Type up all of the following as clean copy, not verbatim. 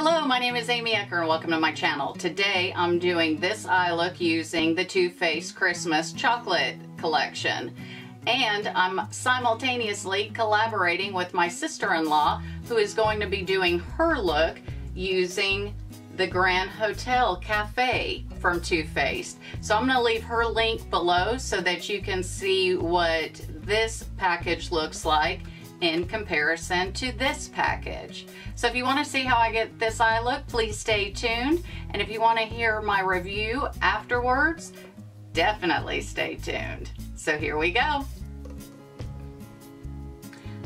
Hello, my name is Amy Ecker and welcome to my channel. Today I'm doing this eye look using the Too Faced Christmas Chocolate Collection. And I'm simultaneously collaborating with my sister-in-law who is going to be doing her look using the Grand Hotel Cafe from Too Faced. So I'm gonna leave her link below so that you can see what this package looks like in comparison to this package. So if you want to see how I get this eye look, please stay tuned. And if you want to hear my review afterwards, definitely stay tuned. So here we go.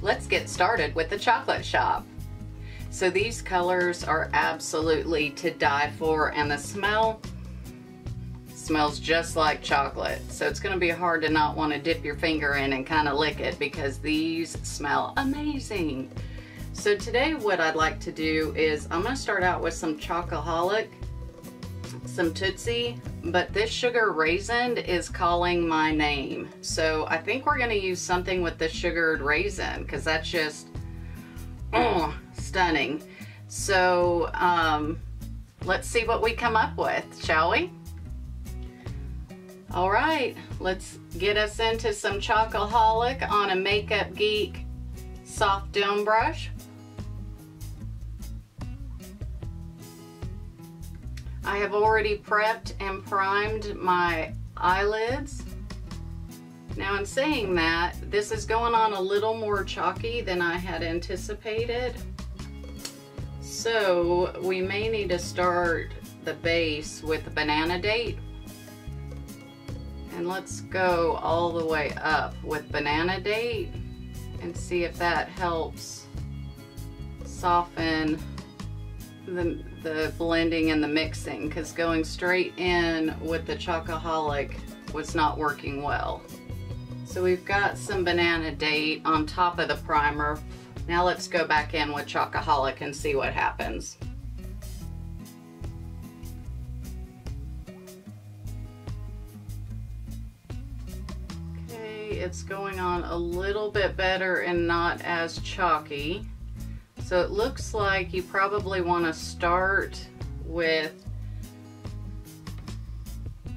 Let's get started with the chocolate shop. So these colors are absolutely to die for, and the smell smells just like chocolate, so it's going to be hard to not want to dip your finger in and kind of lick it because these smell amazing. So today what I'd like to do is I'm going to start out with some Chocoholic, some Tootsie, but this sugar raisin is calling my name, so I think we're going to use something with the sugared raisin because that's just stunning. So let's see what we come up with, shall we? All right, let's get us into some Chocoholic on a Makeup Geek soft dome brush. I have already prepped and primed my eyelids. Now in saying that, this is going on a little more chalky than I had anticipated. So we may need to start the base with a banana date. And let's go all the way up with banana date and see if that helps soften the blending and the mixing, because going straight in with the Chocoholic was not working well. So we've got some banana date on top of the primer. Now let's go back in with Chocoholic and see what happens. It's going on a little bit better and not as chalky. So it looks like you probably want to start with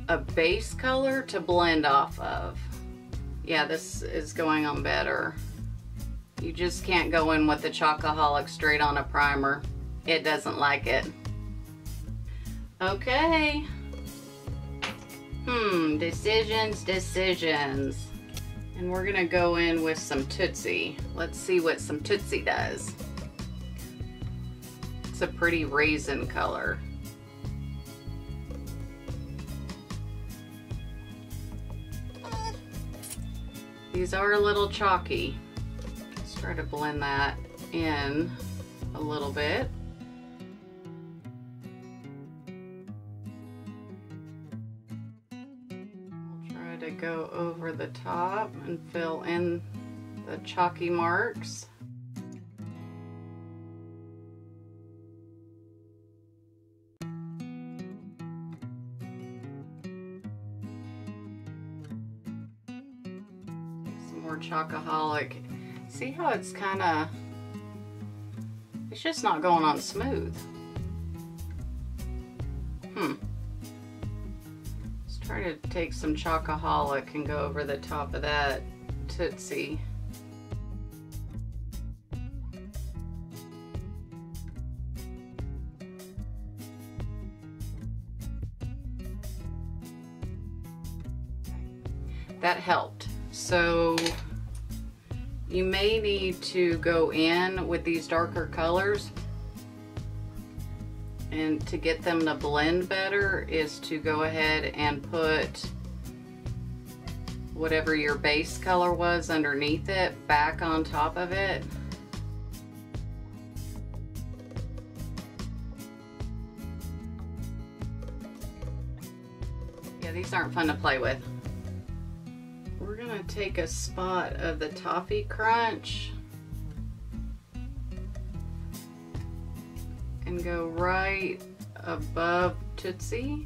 a base color to blend off of. Yeah, this is going on better. You just can't go in with the Chocoholic straight on a primer. It doesn't like it. Okay. Decisions. And we're gonna go in with some Tootsie. Let's see what some Tootsie does. It's a pretty raisin color. These are a little chalky. Let's try to blend that in a little bit. Go over the top and fill in the chalky marks. Some more Chocoholic. See how it's kind of, it's just not going on smooth. Try to take some Chocoholic and go over the top of that Tootsie. That helped. So you may need to go in with these darker colors, and to get them to blend better is to go ahead and put whatever your base color was underneath it back on top of it. Yeah, these aren't fun to play with. We're gonna take a spot of the Toffee Crunch and go right above Tootsie.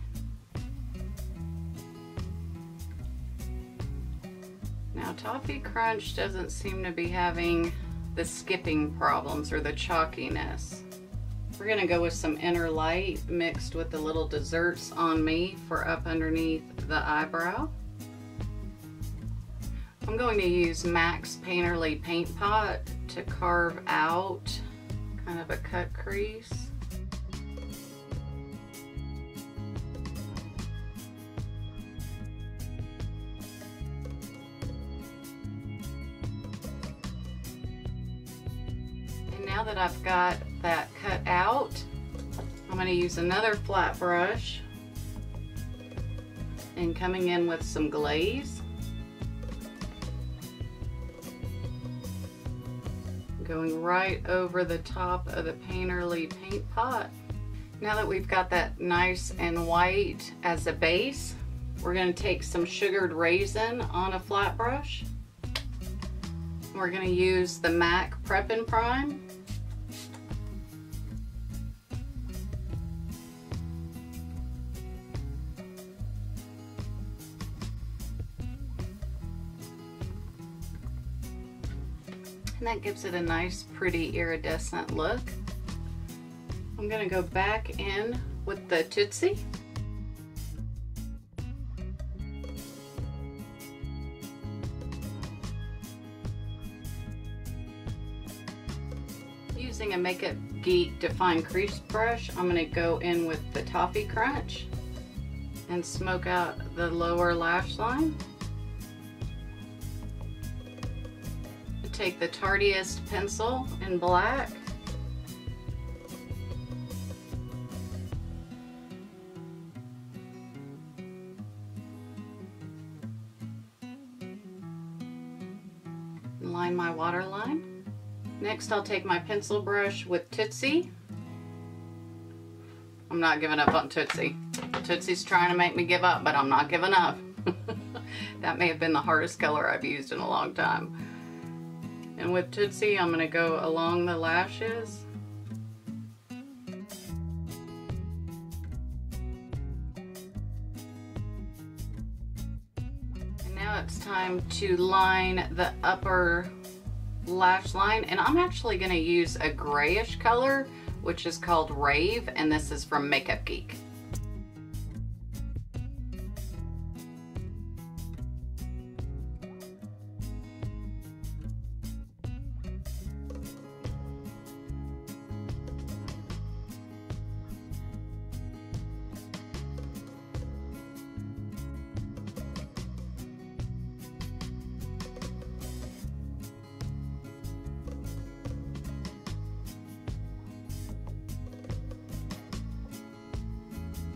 Now Toffee Crunch doesn't seem to be having the skipping problems or the chalkiness. We're gonna go with some inner light mixed with the little desserts on me for up underneath the eyebrow. I'm going to use MAC's Painterly Paint Pot to carve out kind of a cut crease. Now that I've got that cut out, I'm going to use another flat brush and coming in with some glaze. Going right over the top of the Painterly Paint Pot. Now that we've got that nice and white as a base, we're going to take some sugared raisin on a flat brush. We're going to use the MAC Prep and Prime. And that gives it a nice, pretty iridescent look. I'm going to go back in with the Tootsie. Using a Makeup Geek Defined Crease brush, I'm going to go in with the Toffee Crunch and smoke out the lower lash line. Take the Tardiest pencil in black and line my waterline. Next, I'll take my pencil brush with Tootsie. I'm not giving up on Tootsie. Tootsie's trying to make me give up, but I'm not giving up. That may have been the hardest color I've used in a long time. And with Tootsie, I'm going to go along the lashes. And now it's time to line the upper lash line. And I'm actually going to use a grayish color, which is called Rave, and this is from Makeup Geek.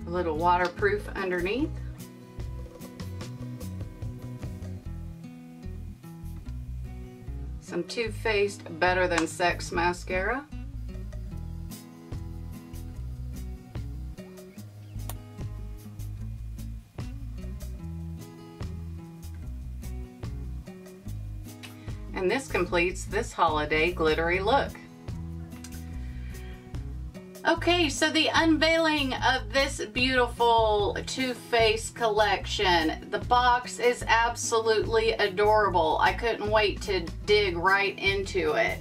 A little waterproof underneath. Some Too Faced Better Than Sex mascara. And this completes this holiday glittery look. Okay, so the unveiling of this beautiful Too Faced collection. The box is absolutely adorable. I couldn't wait to dig right into it.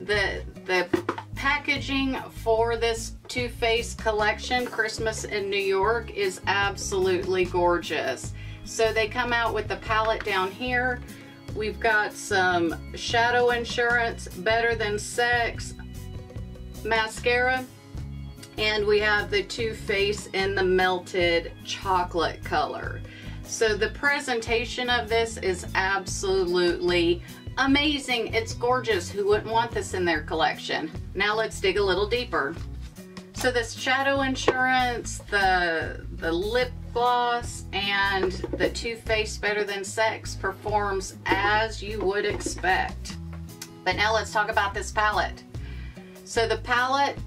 The packaging for this Too Faced collection, Christmas in New York, is absolutely gorgeous. So they come out with the palette down here. We've got some Shadow Insurance, Better Than Sex mascara, and we have the Too Faced in the melted chocolate color. So the presentation of this is absolutely amazing. It's gorgeous. Who wouldn't want this in their collection? Now let's dig a little deeper. So this Shadow Insurance, the lip gloss, and the Too Faced Better Than Sex performs as you would expect. But now let's talk about this palette. So the palette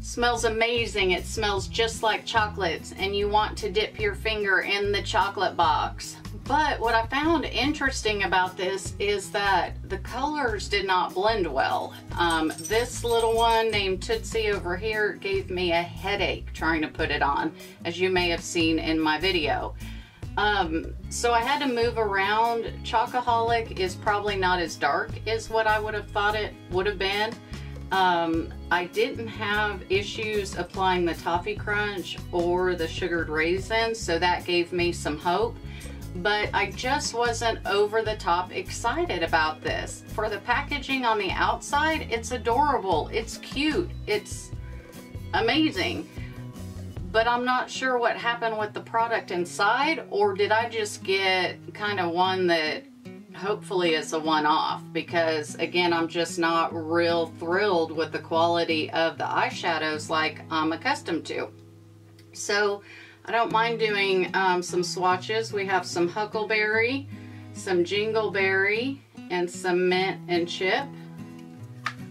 smells amazing. It smells just like chocolates, and you want to dip your finger in the chocolate box. But what I found interesting about this is that the colors did not blend well. This little one named Tootsie over here gave me a headache trying to put it on, as you may have seen in my video. So I had to move around. Chocoholic is probably not as dark as what I would have thought it would have been. I didn't have issues applying the toffee crunch or the sugared raisins, so that gave me some hope, but I just wasn't over the top excited about this. For the packaging on the outside, it's adorable, it's cute, it's amazing, but I'm not sure what happened with the product inside, or did I just get kind of one that hopefully is a one-off, because again, I'm just not real thrilled with the quality of the eyeshadows like I'm accustomed to. So I don't mind doing some swatches. We have some huckleberry, some jingleberry, and some mint and chip.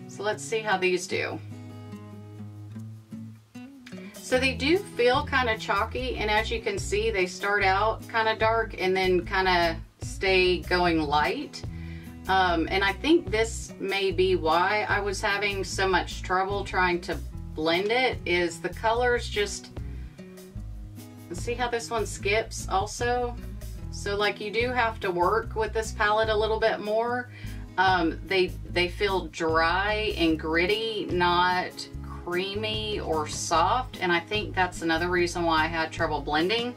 So let's see how these do. So they do feel kind of chalky, and as you can see, they start out kind of dark and then kind of stay going light, and I think this may be why I was having so much trouble trying to blend it, is the colors just, see how this one skips also? So like, you do have to work with this palette a little bit more. They feel dry and gritty, not creamy or soft, and I think that's another reason why I had trouble blending.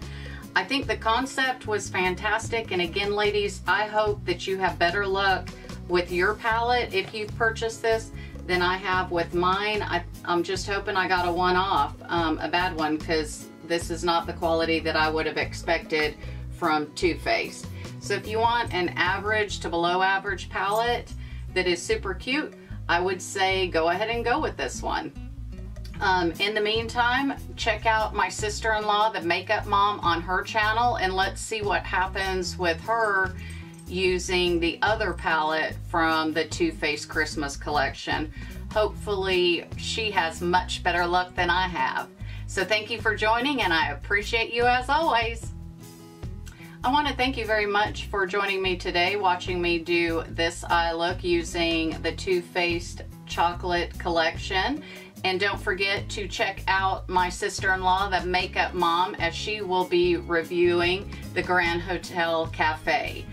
I think the concept was fantastic, and again, ladies, I hope that you have better luck with your palette if you've purchased this than I have with mine. I'm just hoping I got a one-off, a bad one, because this is not the quality that I would have expected from Too Faced. So if you want an average to below average palette that is super cute, I would say go ahead and go with this one. In the meantime, check out my sister-in-law, The Makeup Mom, on her channel, and let's see what happens with her using the other palette from the Too Faced Christmas collection. Hopefully she has much better luck than I have. So thank you for joining, and I appreciate you as always. I want to thank you very much for joining me today, watching me do this eye look using the Too Faced Chocolate collection. And don't forget to check out my sister-in-law, The Makeup Mom, as she will be reviewing the Grand Hotel Cafe.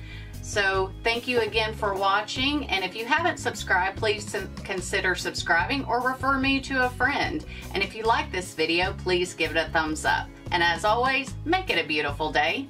So thank you again for watching. And if you haven't subscribed, please consider subscribing or refer me to a friend. And if you like this video, please give it a thumbs up. And as always, make it a beautiful day.